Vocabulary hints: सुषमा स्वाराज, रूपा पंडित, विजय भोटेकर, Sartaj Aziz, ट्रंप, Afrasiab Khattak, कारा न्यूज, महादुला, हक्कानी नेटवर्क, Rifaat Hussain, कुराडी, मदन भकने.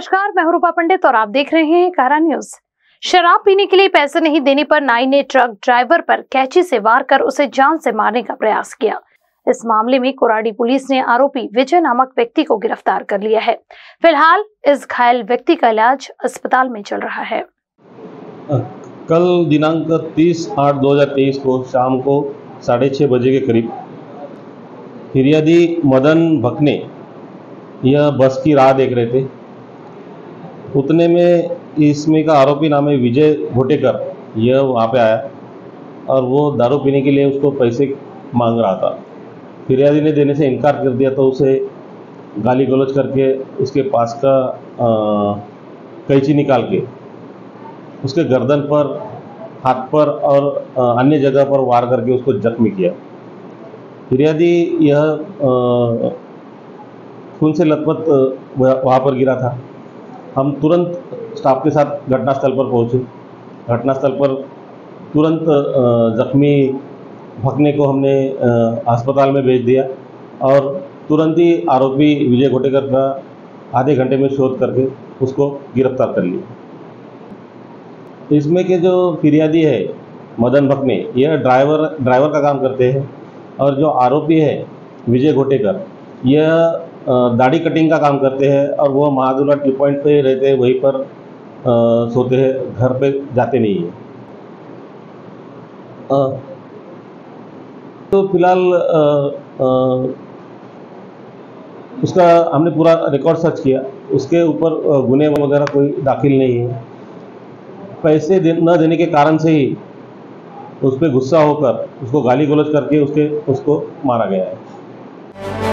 नमस्कार, मैं रूपा पंडित और आप देख रहे हैं कारा न्यूज। शराब पीने के लिए पैसे नहीं देने पर नाई ने ट्रक ड्राइवर पर कैंची से वार कर उसे जान से मारने का प्रयास किया। इस मामले में कुराडी पुलिस ने आरोपी विजय नामक व्यक्ति को गिरफ्तार कर लिया है। फिलहाल इस घायल व्यक्ति का इलाज अस्पताल में चल रहा है। कल दिनांक 30/8/2023 को शाम को 6:30 बजे के करीब फिरियादी मदन भकने यह बस की राह देख रहे थे। उतने में इसमें का आरोपी नाम है विजय भोटेकर, यह वहाँ पे आया और वो दारू पीने के लिए उसको पैसे मांग रहा था। फिरियादी ने देने से इनकार कर दिया तो उसे गाली गलौज करके उसके पास का कैंची निकाल के उसके गर्दन पर, हाथ पर और अन्य जगह पर वार करके उसको जख्मी किया। फिरियादी यह खून से लथपथ वहाँ पर गिरा था। हम तुरंत स्टाफ के साथ घटनास्थल पर पहुँचे। घटनास्थल पर तुरंत जख्मी भकने को हमने अस्पताल में भेज दिया और तुरंत ही आरोपी विजय भोटेकर का आधे घंटे में शोध करके उसको गिरफ्तार कर लिया। इसमें के जो फिरियादी है मदन भकने, यह ड्राइवर का काम करते हैं और जो आरोपी है विजय भोटेकर, यह दाढ़ी कटिंग का काम करते हैं और वो महादुला टी पॉइंट पे रहते हैं, वहीं पर सोते हैं, घर पे जाते नहीं है। तो फिलहाल उसका हमने पूरा रिकॉर्ड सर्च किया, उसके ऊपर गुने वगैरह कोई दाखिल नहीं है। पैसे न देने के कारण से ही उस पर गुस्सा होकर उसको गाली गलौज करके उसको मारा गया है।